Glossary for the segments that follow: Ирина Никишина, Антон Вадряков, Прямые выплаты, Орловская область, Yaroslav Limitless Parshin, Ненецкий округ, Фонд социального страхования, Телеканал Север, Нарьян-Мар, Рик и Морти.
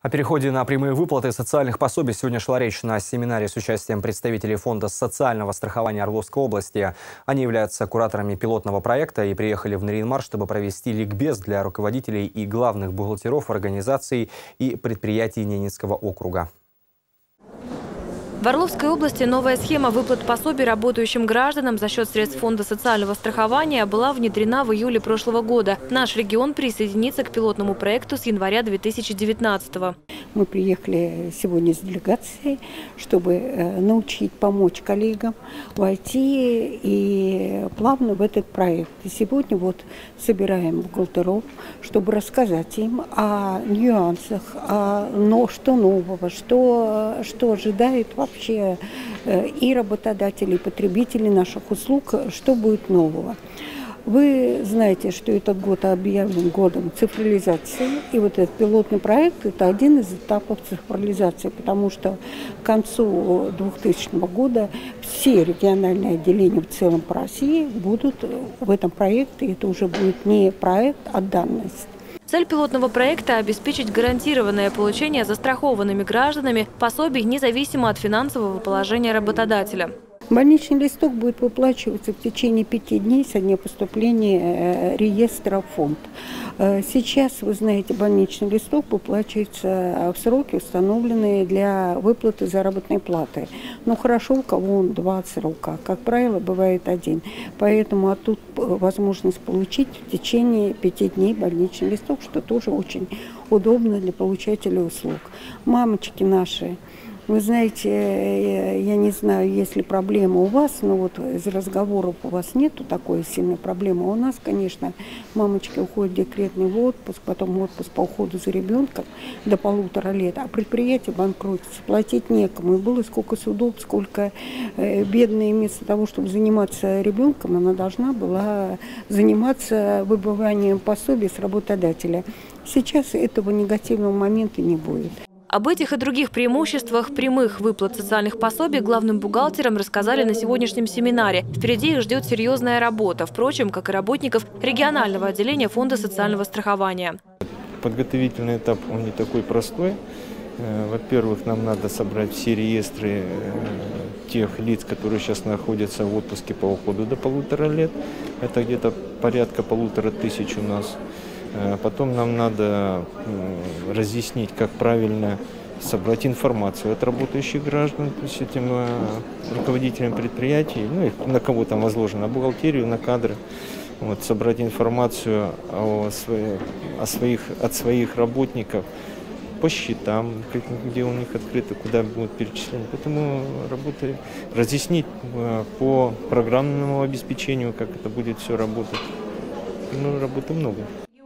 О переходе на прямые выплаты социальных пособий сегодня шла речь на семинаре с участием представителей Фонда социального страхования Орловской области. Они являются кураторами пилотного проекта и приехали в Нарьян-Мар, чтобы провести ликбез для руководителей и главных бухгалтеров организаций и предприятий Ненецкого округа. В Орловской области новая схема выплат пособий работающим гражданам за счет средств Фонда социального страхования была внедрена в июле прошлого года. Наш регион присоединится к пилотному проекту с января 2019-го. Мы приехали сегодня с делегацией, чтобы научить, помочь коллегам войти и плавно в этот проект. И сегодня вот собираем бухгалтеров, чтобы рассказать им о нюансах, что нового, что ожидает вас. Вообще и работодатели, и потребители наших услуг, что будет нового. Вы знаете, что этот год объявлен годом цифровизации, и вот этот пилотный проект – это один из этапов цифровизации, потому что к концу 2000 года все региональные отделения в целом по России будут в этом проекте, и это уже будет не проект, а данность. Цель пилотного проекта – обеспечить гарантированное получение застрахованными гражданами пособий независимо от финансового положения работодателя. Больничный листок будет выплачиваться в течение 5 дней со дня поступления реестра в фонд. Сейчас, вы знаете, больничный листок выплачивается в сроки, установленные для выплаты заработной платы. Но хорошо, у кого он 2 срока, как правило, бывает 1. Поэтому тут возможность получить в течение 5 дней больничный листок, что тоже очень удобно для получателя услуг. Мамочки наши. Вы знаете, я не знаю, есть ли проблема у вас, но вот из разговоров у вас нету такой сильной проблемы. У нас, конечно, мамочки уходят в декретный отпуск, потом отпуск по уходу за ребенком до 1,5 лет, а предприятие банкротится, платить некому. И было сколько судов, сколько бедная вместо того, чтобы заниматься ребенком, она должна была заниматься выбыванием пособий с работодателя. Сейчас этого негативного момента не будет. Об этих и других преимуществах прямых выплат социальных пособий главным бухгалтерам рассказали на сегодняшнем семинаре. Впереди их ждет серьезная работа, впрочем, как и работников регионального отделения Фонда социального страхования. Подготовительный этап, он не такой простой. Во-первых, нам надо собрать все реестры тех лиц, которые сейчас находятся в отпуске по уходу до 1,5 лет. Это где-то порядка 1,5 тысяч у нас. Потом нам надо разъяснить, как правильно собрать информацию от работающих граждан, то есть этим руководителям предприятий, на кого там возложено, на бухгалтерию, на кадры. Вот, собрать информацию от своих работников по счетам, где у них открыто, куда будут перечислены. Поэтому работы разъяснить по программному обеспечению, как это будет все работать. Работы много.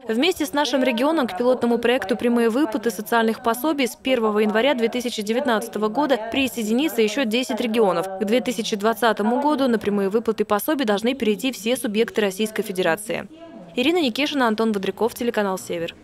Вместе с нашим регионом к пилотному проекту «Прямые выплаты социальных пособий» с 1 января 2019 года присоединится еще 10 регионов. К 2020 году на прямые выплаты пособий должны перейти все субъекты Российской Федерации. Ирина Никишина, Антон Вадряков, телеканал «Север».